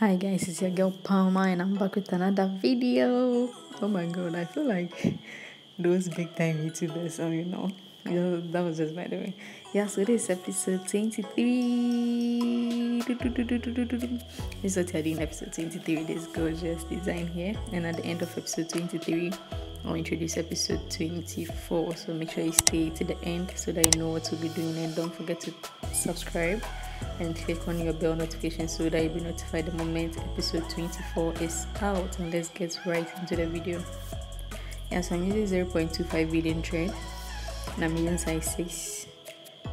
Hi guys, it's your girl Palma and I'm back with another video. Oh my god, I feel like those big time YouTubers, that was just by the way. Yeah, so this is episode 23. This is what you're doing in episode 23, this gorgeous design here. And at the end of episode 23, I'll introduce episode 24. So make sure you stay to the end so that you know what we'll be doing, and don't forget to subscribe and click on your bell notification so that you'll be notified the moment episode 24 is out. And let's get right into the video. Yeah, so I'm using 0.25 beading thread and I'm using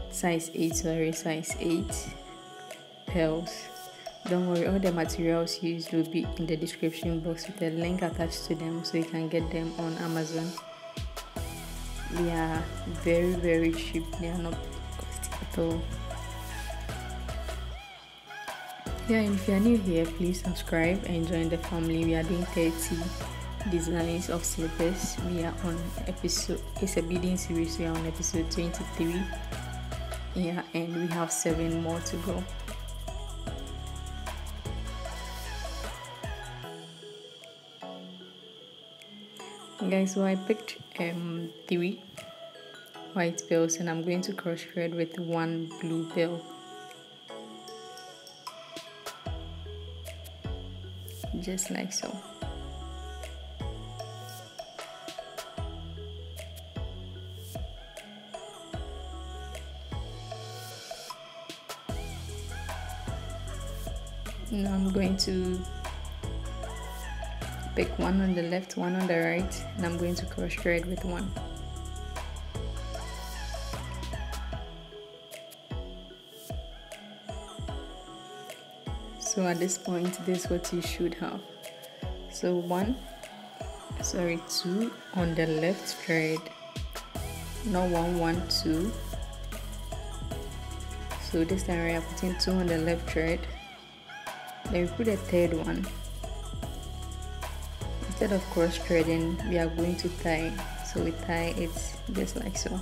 size 8 pearls. Don't worry, all the materials used will be in the description box with a link attached to them so you can get them on Amazon. They are very cheap, they are not costly at all. Yeah, and if you are new here, please subscribe and join the family. We are doing 30 designs of slippers. We are on episode, it's a beading series, we are on episode 23. Yeah, and we have 7 more to go. Guys, so I picked 3 white pearls and I'm going to cross thread with 1 blue pearl. Just like so. Now I'm going to pick 1 on the left, 1 on the right, and I'm going to cross thread with 1. So at this point, this is what you should have. So 2 on the left thread, not 1, 1, 2. So this time we are putting 2 on the left thread, then we put a 3rd one. Instead of cross threading, we are going to tie, so we tie it just like so.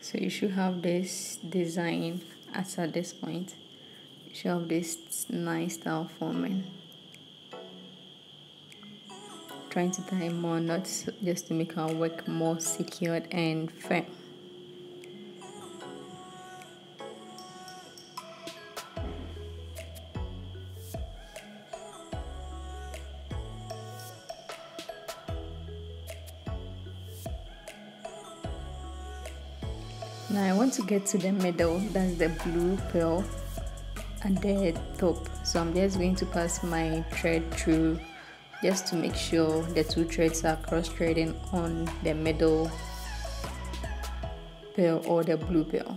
So you should have this design as at this point. You should have this nice style forming. Trying to tie more knots just to make our work more secured and firm. Now I want to get to the middle, that's the blue pearl at the top. So I'm just going to pass my thread through just to make sure the 2 threads are cross-threading on the middle pearl or the blue pearl.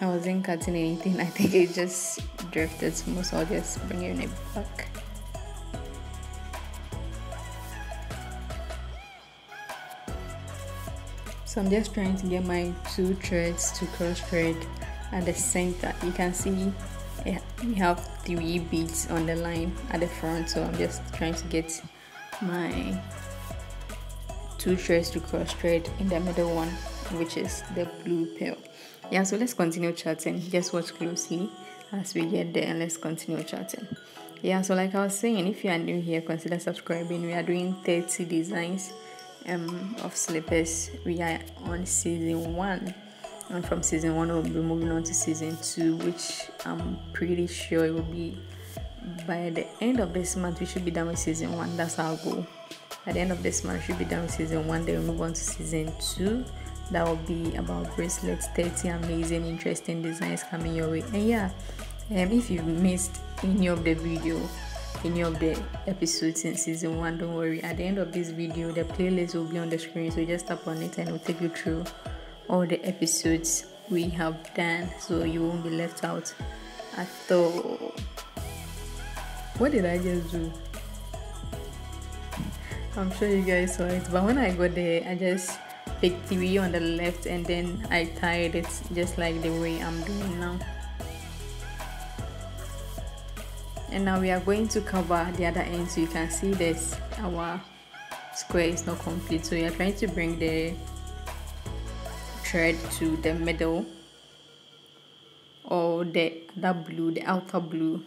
I wasn't cutting anything, I think it just drifted smooth, so I'll just bring it back. So I'm just trying to get my 2 threads to cross thread at the center. You can see we have 3 beads on the line at the front, so I'm just trying to get my 2 threads to cross thread in the middle one, which is the blue pearl. Yeah, so let's continue charting. Just watch closely as we get there and let's continue charting. Yeah, so like I was saying, if you are new here, consider subscribing. We are doing 30 designs of slippers. We are on season 1, and from season 1 we'll be moving on to season 2, which I'm pretty sure it will be by the end of this month. We should be done with season 1. That's our goal. At the end of this month we should be done with season 1, then we'll move on to season 2. That will be about bracelets. 30 amazing, interesting designs coming your way. And yeah, if you missed any of the video, any of the episodes in season 1, don't worry, at the end of this video the playlist will be on the screen, so just tap on it and it will take you through all the episodes we have done, so you won't be left out at all. What did I just do? I'm sure you guys saw it, but when I got there I just picked 3 on the left and then I tied it just like the way I'm doing now. and now we are going to cover the other end. So you can see this, our square is not complete, so we are trying to bring the thread to the middle, or the outer blue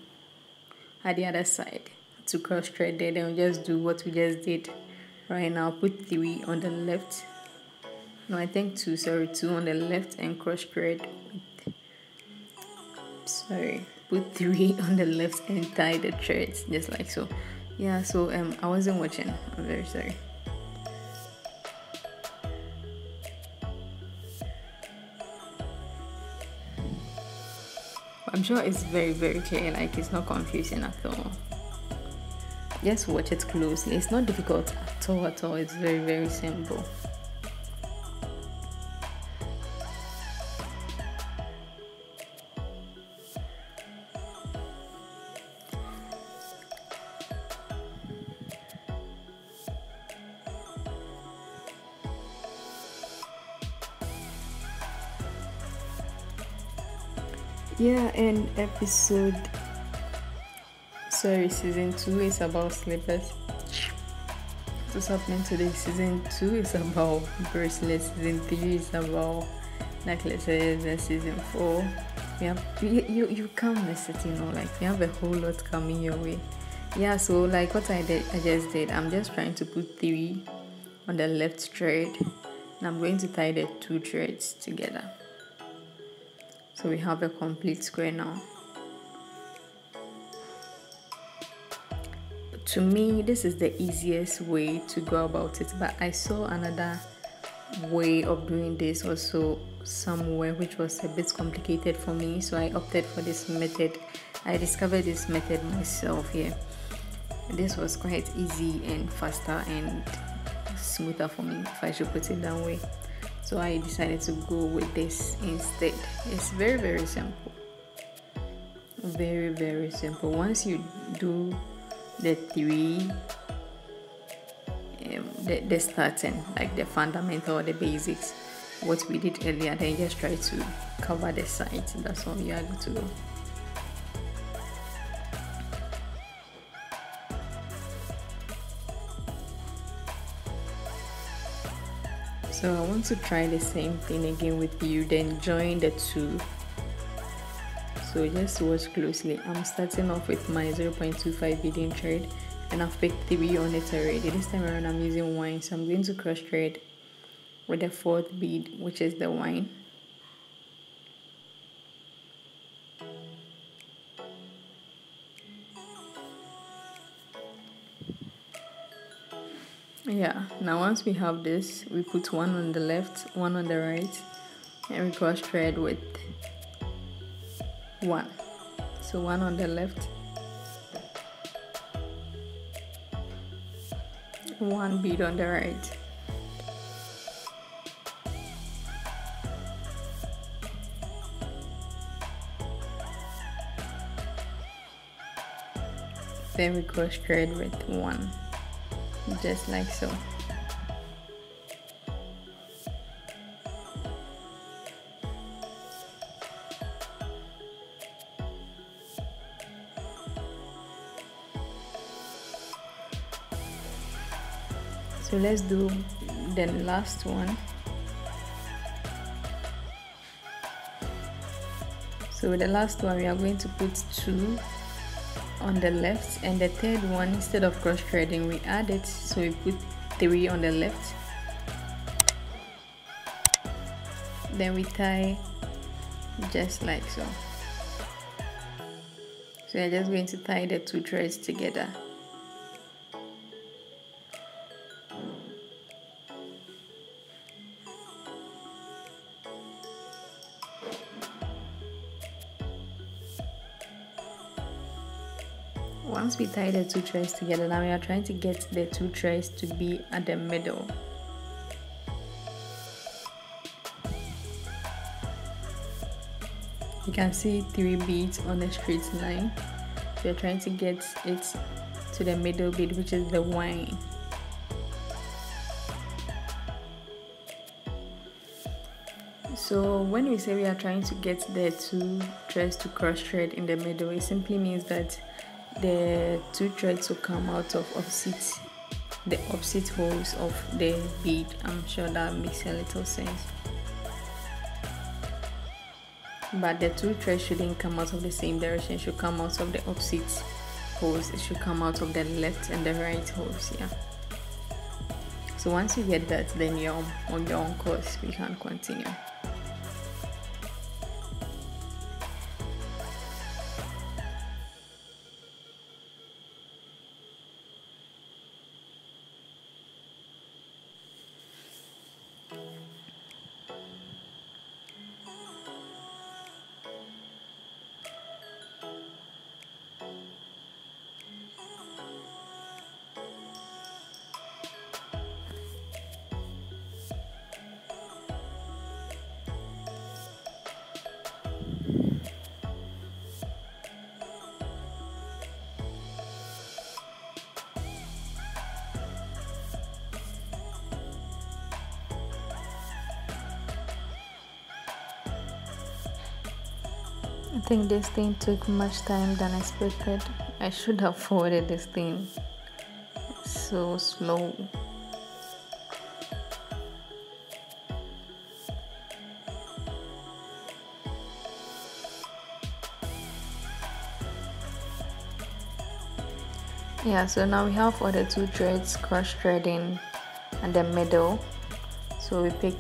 at the other side to cross thread there. Then we just do what we just did right now. Put 3 on the left, no, I think 2 on the left and cross thread with, sorry, put 3 on the left and tie the threads just like so. Yeah, so I wasn't watching, I'm very sorry. I'm sure it's very, very clear, like it's not confusing at all. Just watch it closely, it's not difficult at all it's very, very simple. Yeah, and season 2 is about slippers. What's happening today? Season 2 is about bracelets. Season 3 is about necklaces, and season 4. Yeah, you can't miss it, you know. Like you have a whole lot coming your way. Yeah, so like what I did, I'm just trying to put 3 on the left thread, and I'm going to tie the 2 threads together. So we have a complete square now. To me, this is the easiest way to go about it, but I saw another way of doing this also somewhere, which was a bit complicated for me, so I opted for this method. I discovered this method myself here. This was quite easy and faster and smoother for me, if I should put it that way. So I decided to go with this instead. It's very, very simple, very, very simple. Once you do the 3, the starting, like the fundamental or the basics, what we did earlier, then just try to cover the sides. That's all you are going to do. So I want to try the same thing again with you, then join the 2. So just watch closely. I'm starting off with my 0.25 beading thread, and I've picked 3 on it already. This time around I'm using wine, so I'm going to cross thread with the 4th bead, which is the wine. Yeah, now once we have this, we put 1 on the left, 1 on the right, and we cross thread with 1. So 1 on the left, 1 bead on the right. Then we cross thread with 1. Just like so. So let's do the last one. So the last one, we are going to put 2 on the left, and the 3rd one, instead of cross threading, we add it. So we put 3 on the left, then we tie just like so. So we are just going to tie the 2 threads together. Once we tie the 2 threads together, now we are trying to get the 2 threads to be at the middle. You can see 3 beads on the straight line. We are trying to get it to the middle bead, which is the wine. So when we say we are trying to get the 2 threads to cross thread in the middle, it simply means that the two threads will come out of the opposite holes of the bead. I'm sure that makes a little sense, but the two threads shouldn't come out of the same direction. It should come out of the opposite holes. It should come out of the left and the right holes. Yeah, so once you get that, then you're on your own course. We can continue. I think this thing took much time than expected. I should have forwarded this thing. It's so slow. Yeah, so now we have all the two threads cross threading at the middle. So we pick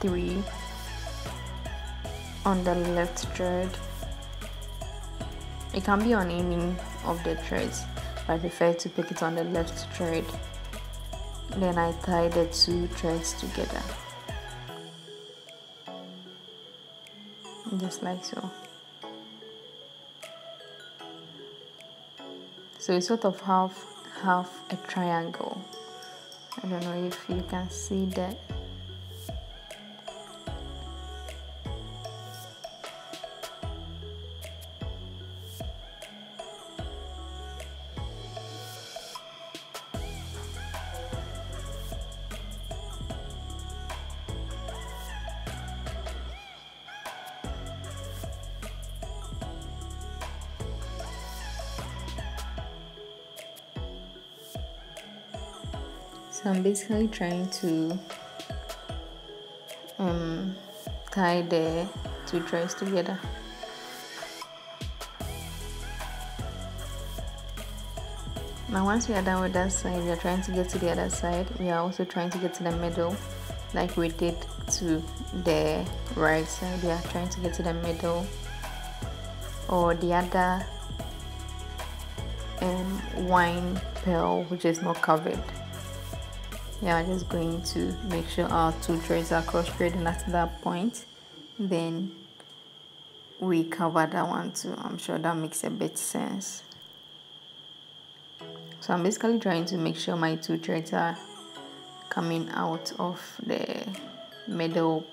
3 on the left thread. It can be on any of the threads, but I prefer to pick it on the left thread. Then I tie the two threads together, just like so. So it's sort of half a triangle. I don't know if you can see that. So I'm basically trying to tie the two threads together. Now once we are done with that side, we are trying to get to the other side. We are also trying to get to the middle, like we did to the right side. We are trying to get to the middle or the other wine pearl, which is not covered. Yeah, I'm just going to make sure our two threads are cross-threading at that point. Then we cover that one too. I'm sure that makes a bit sense. So I'm basically trying to make sure my two threads are coming out of the middle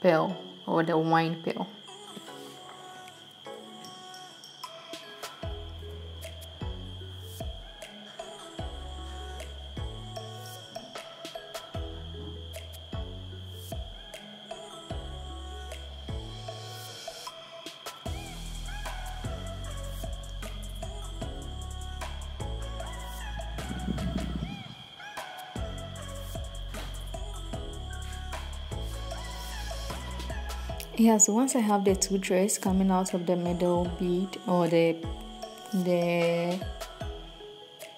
pearl or the wine pearl. Yeah, so once I have the two threads coming out of the middle bead or the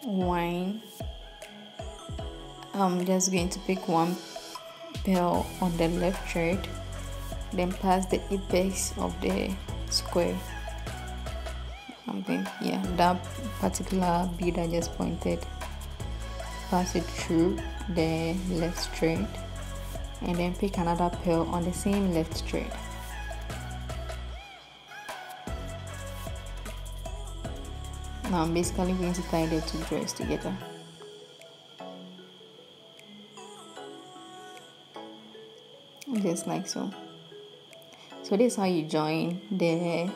wine, I'm just going to pick one pearl on the left thread, then pass the apex of the square. Yeah, that particular bead I just pointed, pass it through the left thread, and then pick another pearl on the same left thread. Now I'm basically going to tie the two threads together. Just like so. So this is how you join the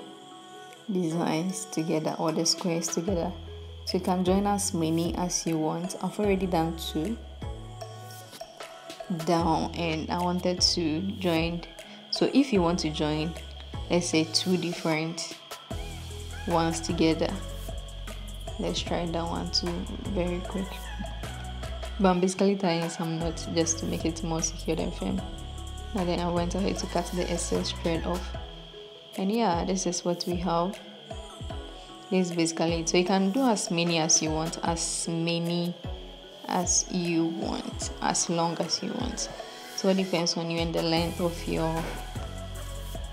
designs together or the squares together. So you can join as many as you want. I've already done 2 down, and I wanted to join. So if you want to join, let's say 2 different ones together, Let's try that one too very quick. But I'm basically tying some knots just to make it more secure and firm. And then I went ahead to cut the excess thread off. And yeah, this is what we have. This is basically it. So you can do as many as you want, as long as you want. So it depends on you and the length of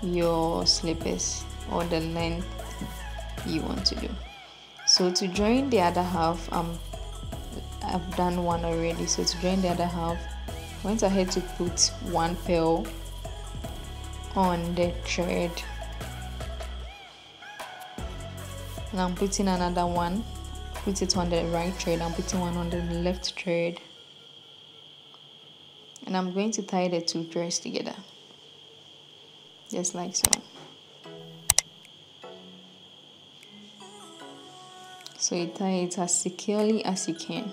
your slippers or the length you want to do. So to join the other half, I've done one already. So to join the other half, I went ahead to put one pearl on the thread. And I'm putting another one, put it on the right thread, I'm putting one on the left thread, and I'm going to tie the two threads together just like so. So you tie it as securely as you can.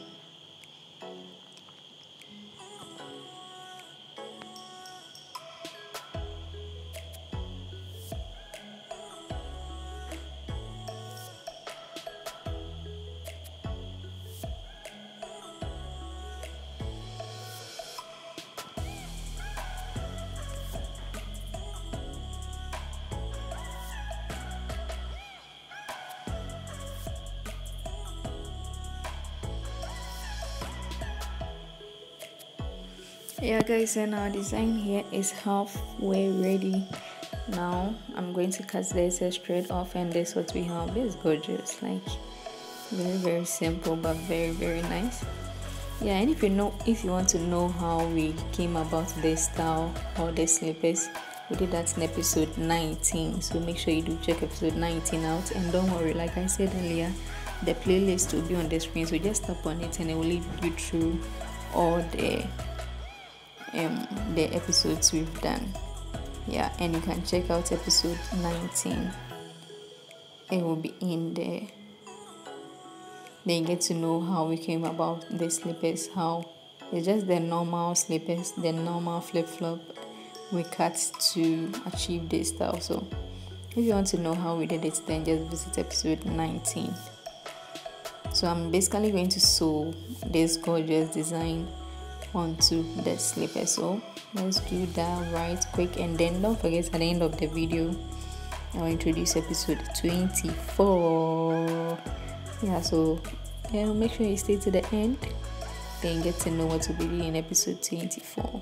Yeah guys, and our design here is halfway ready. Now I'm going to cut the excess thread off, and this is what we have. This is gorgeous, like very simple but very nice. Yeah, and if you want to know how we came about this style or the slippers, we did that in episode 19, so make sure you do check episode 19 out. And don't worry, like I said earlier, the playlist will be on the screen, so just tap on it and it will lead you through all the episodes we've done. Yeah, and you can check out episode 19, it will be in there. Then you get to know how we came about the slippers, how it's just the normal slippers, the normal flip-flop we cut to achieve this style. So if you want to know how we did it, then just visit episode 19. So I'm basically going to sew this gorgeous design onto the slipper. So let's do that right quick, and then don't forget, at the end of the video I'll introduce episode 24. Yeah, so yeah, make sure you stay to the end, then get to know what will be in episode 24.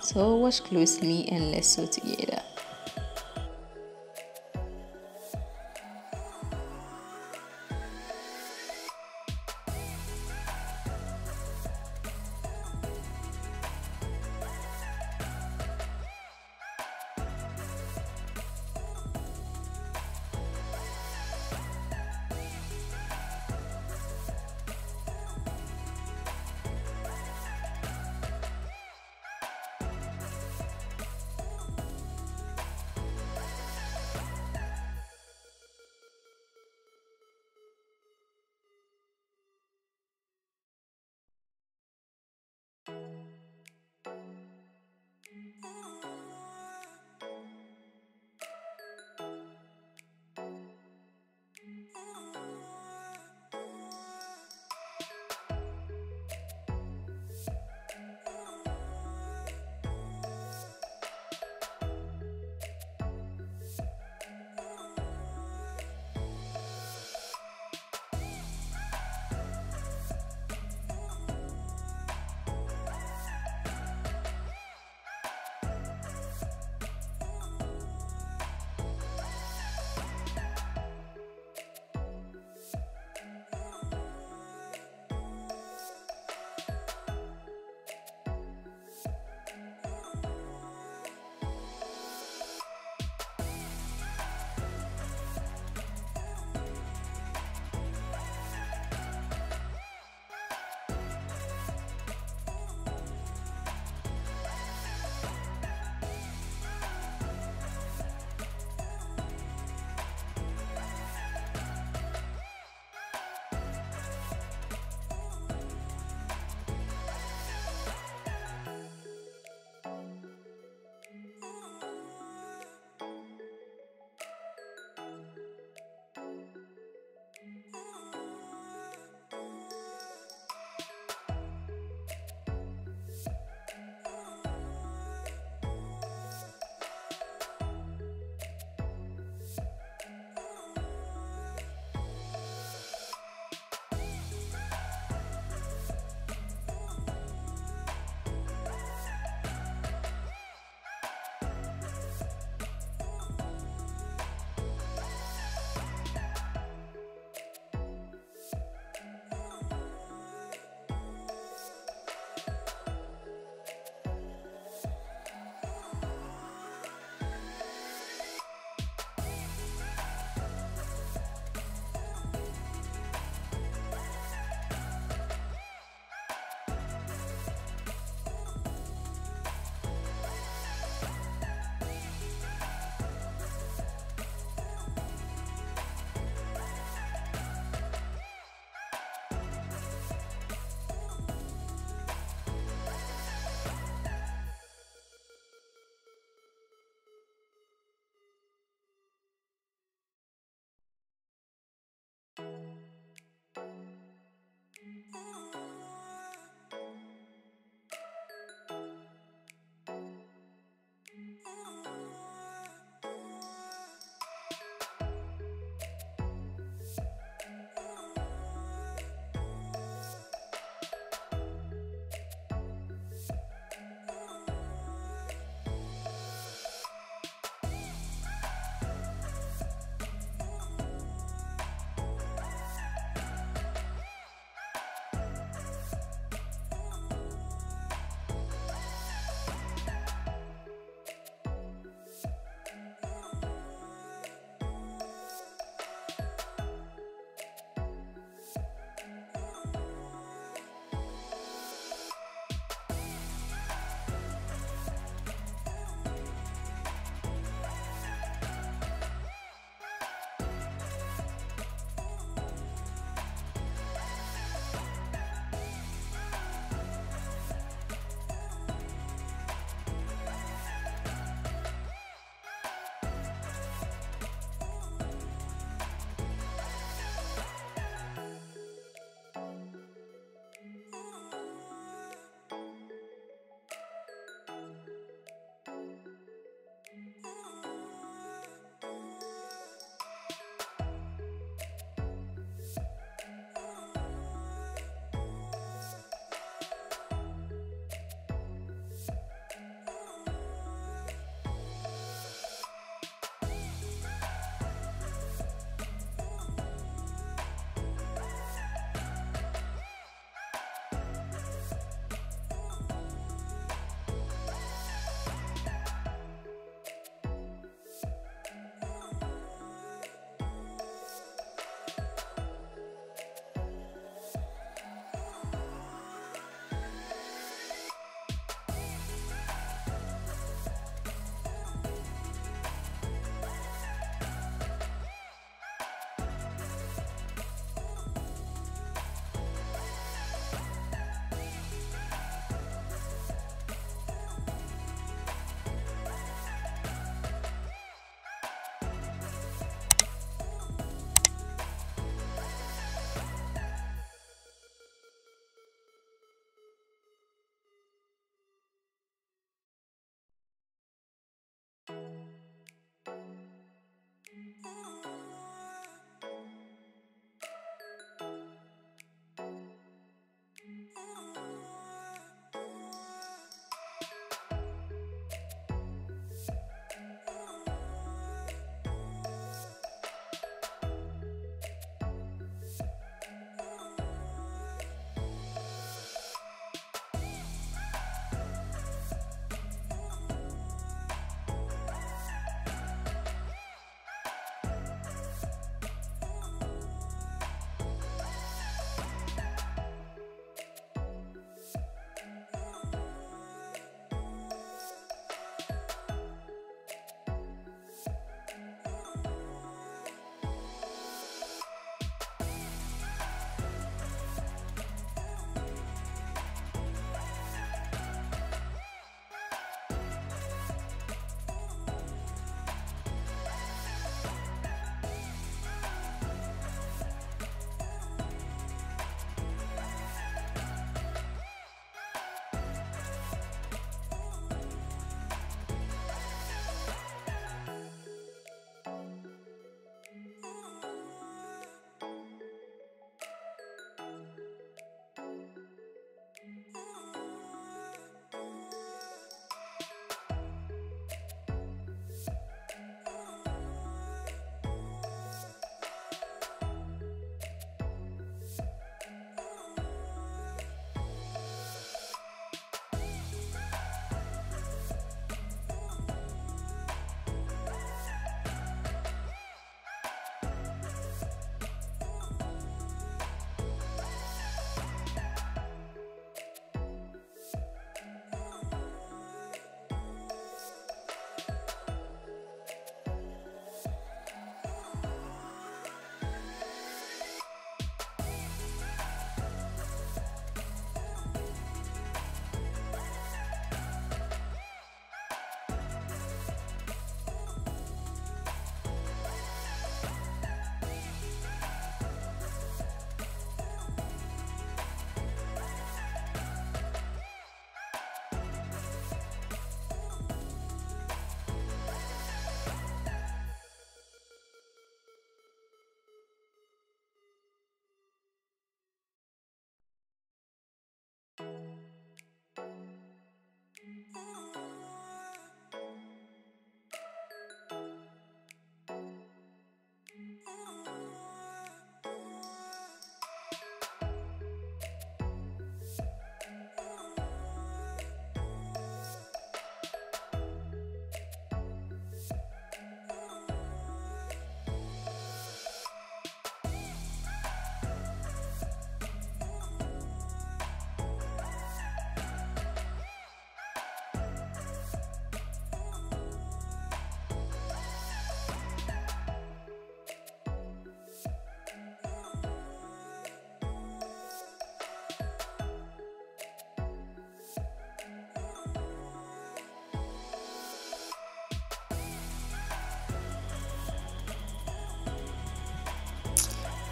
So watch closely and let's sew together.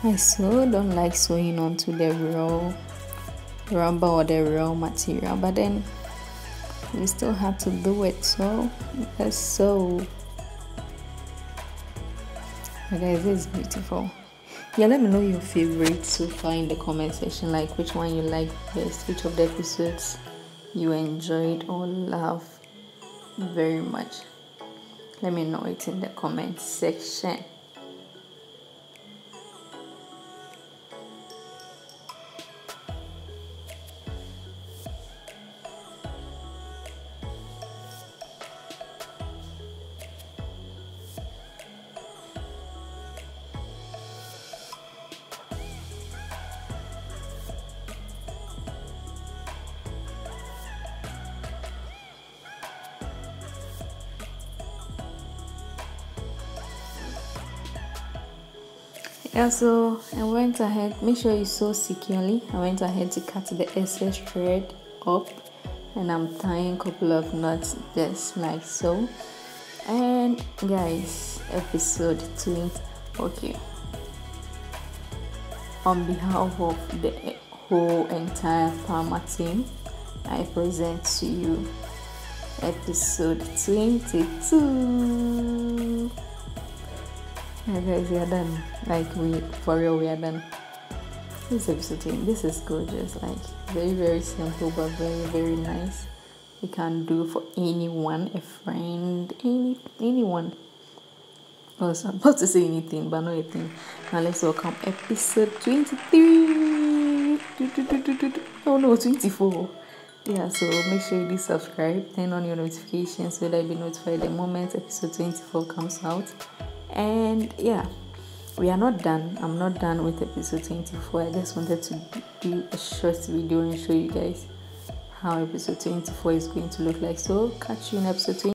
I so don't like sewing onto the raw rubber or the raw material, but then we still have to do it, so let's sew. But guys, this is beautiful. Yeah, let me know your favorite so far in the comment section, like which one you like best, which of the episodes you enjoyed or love very much. Let me know it in the comment section. Also, I went ahead, make sure you sew securely. I went ahead to cut the excess thread up, and I'm tying a couple of knots just like so. And guys, episode 20. Okay, on behalf of the whole entire PAMA team, I present to you episode 22. Yeah guys, we are done. Like, for real we are done. This is everything. This is gorgeous. Like, very simple but very nice. You can do for anyone, a friend, anyone. Also, I'm about to say anything, but not a thing. Now let's welcome episode 23. Oh no, 24. Yeah, so make sure you do subscribe, turn on your notifications so that you'll be notified the moment episode 24 comes out. And yeah, we are not done. I'm not done with episode 24. I just wanted to do a short video and show you guys how episode 24 is going to look like. So catch you in episode 24.